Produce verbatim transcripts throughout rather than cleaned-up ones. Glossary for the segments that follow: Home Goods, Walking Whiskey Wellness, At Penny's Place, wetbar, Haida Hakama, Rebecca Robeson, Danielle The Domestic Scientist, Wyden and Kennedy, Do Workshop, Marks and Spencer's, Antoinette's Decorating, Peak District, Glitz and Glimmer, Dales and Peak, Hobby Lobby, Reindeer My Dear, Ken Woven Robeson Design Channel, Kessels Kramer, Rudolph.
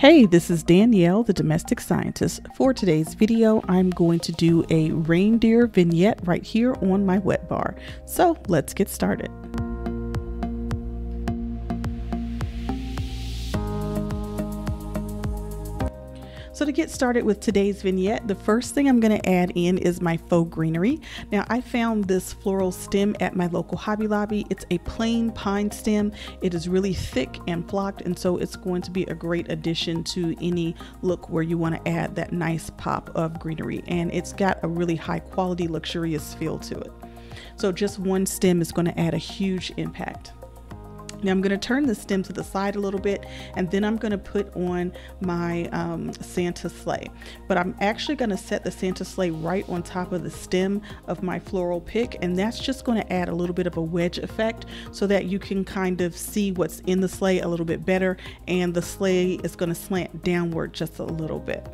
Hey, this is Danielle, the Domestic Scientist. For today's video, I'm going to do a reindeer vignette right here on my wet bar. So let's get started. So to get started with today's vignette, the first thing I'm going to add in is my faux greenery. Now I found this floral stem at my local Hobby Lobby. It's a plain pine stem. It is really thick and flocked, and so it's going to be a great addition to any look where you want to add that nice pop of greenery, and it's got a really high quality, luxurious feel to it. So just one stem is going to add a huge impact. Now I'm going to turn the stem to the side a little bit, and then I'm going to put on my um, Santa sleigh. But I'm actually going to set the Santa sleigh right on top of the stem of my floral pick, and that's just going to add a little bit of a wedge effect so that you can kind of see what's in the sleigh a little bit better, and the sleigh is going to slant downward just a little bit.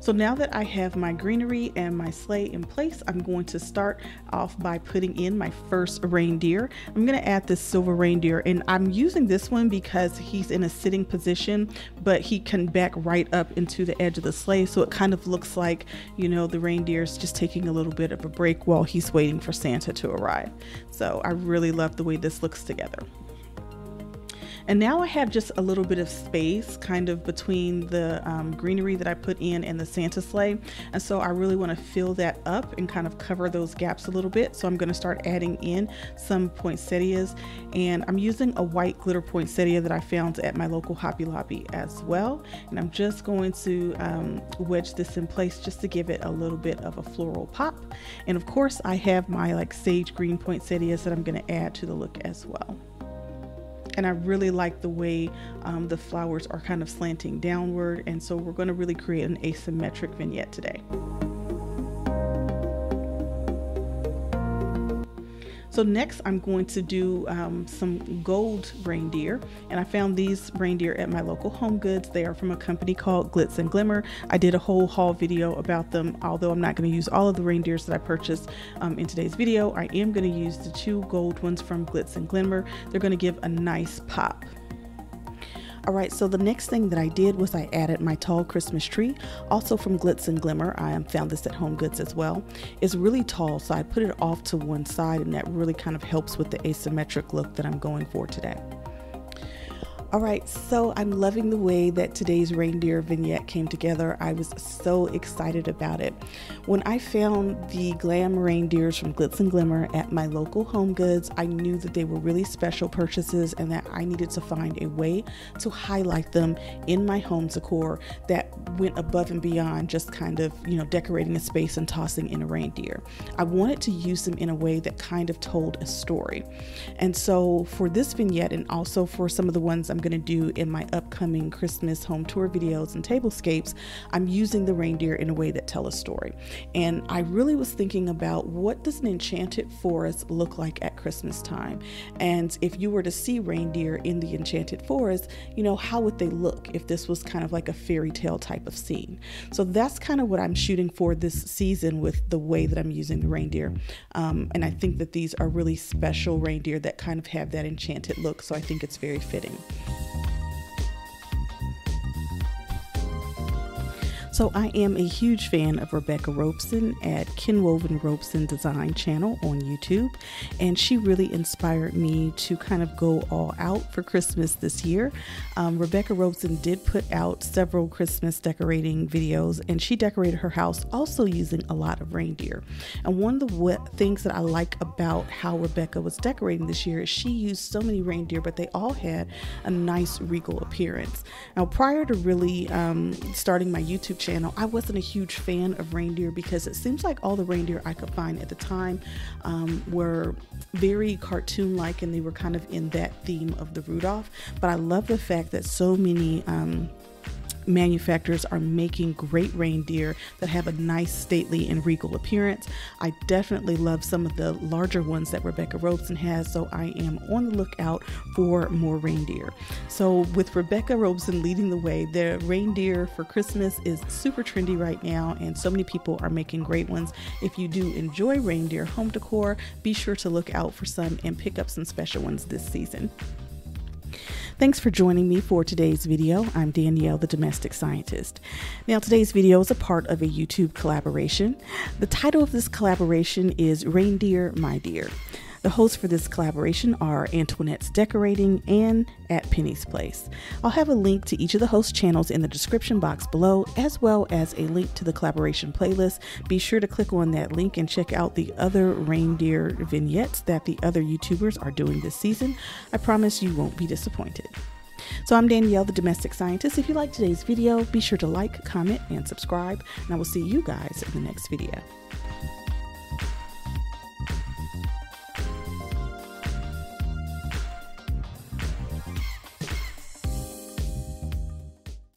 So now that I have my greenery and my sleigh in place, I'm going to start off by putting in my first reindeer. I'm going to add this silver reindeer, and I'm using this one because he's in a sitting position, but he can back right up into the edge of the sleigh. So it kind of looks like, you know, the reindeer is just taking a little bit of a break while he's waiting for Santa to arrive. So I really love the way this looks together. And now I have just a little bit of space kind of between the um, greenery that I put in and the Santa sleigh. And so I really want to fill that up and kind of cover those gaps a little bit. So I'm going to start adding in some poinsettias, and I'm using a white glitter poinsettia that I found at my local Hobby Lobby as well. And I'm just going to um, wedge this in place just to give it a little bit of a floral pop. And of course I have my like sage green poinsettias that I'm going to add to the look as well. And I really like the way um, the flowers are kind of slanting downward. And so we're going to really create an asymmetric vignette today. So next I'm going to do um, some gold reindeer, and I found these reindeer at my local Home Goods. They are from a company called Glitz and Glimmer. I did a whole haul video about them, although I'm not going to use all of the reindeers that I purchased um, in today's video. I am going to use the two gold ones from Glitz and Glimmer. They're going to give a nice pop. All right, so the next thing that I did was I added my tall Christmas tree, also from Glitz and Glimmer. I found this at Home Goods as well. It's really tall, so I put it off to one side, and that really kind of helps with the asymmetric look that I'm going for today. All right, so I'm loving the way that today's reindeer vignette came together. I was so excited about it. When I found the glam reindeers from Glitz and Glimmer at my local Home Goods, I knew that they were really special purchases and that I needed to find a way to highlight them in my home decor that went above and beyond just kind of, you know, decorating a space and tossing in a reindeer. I wanted to use them in a way that kind of told a story. And so for this vignette, and also for some of the ones I'm I'm going to do in my upcoming Christmas home tour videos and tablescapes, I'm using the reindeer in a way that tell a story. And I really was thinking about, what does an enchanted forest look like at Christmas time? And if you were to see reindeer in the enchanted forest, you know, how would they look if this was kind of like a fairy tale type of scene? So that's kind of what I'm shooting for this season with the way that I'm using the reindeer. Um, and I think that these are really special reindeer that kind of have that enchanted look. So I think it's very fitting. So I am a huge fan of Rebecca Robeson at Ken Woven Robeson Design Channel on YouTube, and she really inspired me to kind of go all out for Christmas this year. Um, Rebecca Robeson did put out several Christmas decorating videos, and she decorated her house also using a lot of reindeer. And one of the things that I like about how Rebecca was decorating this year is she used so many reindeer, but they all had a nice regal appearance. Now, prior to really um, starting my YouTube channel, Channel. I wasn't a huge fan of reindeer because it seems like all the reindeer I could find at the time um, were very cartoon-like, and they were kind of in that theme of the Rudolph. But I love the fact that so many um, manufacturers are making great reindeer that have a nice stately and regal appearance. I definitely love some of the larger ones that Rebecca Robeson has, so I am on the lookout for more reindeer. So with Rebecca Robeson leading the way, the reindeer for Christmas is super trendy right now, and so many people are making great ones. If you do enjoy reindeer home decor, be sure to look out for some and pick up some special ones this season. Thanks for joining me for today's video. I'm Danielle, the Domestic Scientist. Now, today's video is a part of a YouTube collaboration. The title of this collaboration is Reindeer My Dear. The hosts for this collaboration are Antoinette's Decorating and At Penny's Place. I'll have a link to each of the host channels in the description box below, as well as a link to the collaboration playlist. Be sure to click on that link and check out the other reindeer vignettes that the other YouTubers are doing this season. I promise you won't be disappointed. So I'm Danielle, the Domestic Scientist. If you like today's video, be sure to like, comment, and subscribe, and I will see you guys in the next video.